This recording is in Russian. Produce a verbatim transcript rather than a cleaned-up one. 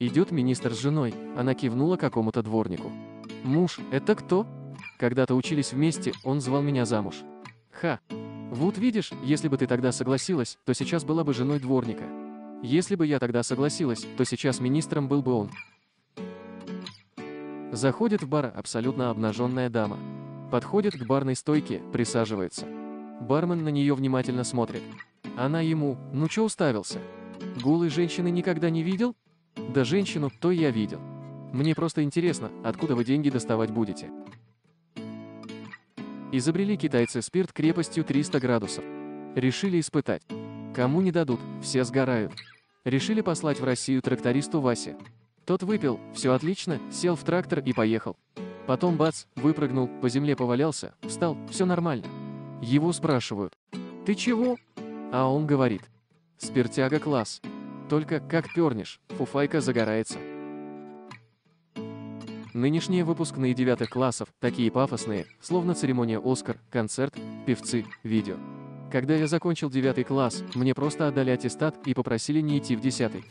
Идет министр с женой, она кивнула какому-то дворнику. Муж, это кто? Когда-то учились вместе, он звал меня замуж. Ха. Вот видишь, если бы ты тогда согласилась, то сейчас была бы женой дворника. Если бы я тогда согласилась, то сейчас министром был бы он. Заходит в бар абсолютно обнаженная дама. Подходит к барной стойке, присаживается. Бармен на нее внимательно смотрит. Она ему: ну чё уставился? Голой женщины никогда не видел? Да женщину, то я видел. Мне просто интересно, откуда вы деньги доставать будете? Изобрели китайцы спирт крепостью триста градусов. Решили испытать. Кому не дадут, все сгорают. Решили послать в Россию трактористу Васе. Тот выпил, все отлично, сел в трактор и поехал. Потом бац, выпрыгнул, по земле повалялся, встал, все нормально. Его спрашивают: ты чего? А он говорит: спиртяга класс. Только как пернешь, фуфайка загорается. Нынешние выпускные девятых классов такие пафосные, словно церемония «Оскар», концерт, певцы, видео. Когда я закончил девятый класс, мне просто отдали аттестат и попросили не идти в десятый.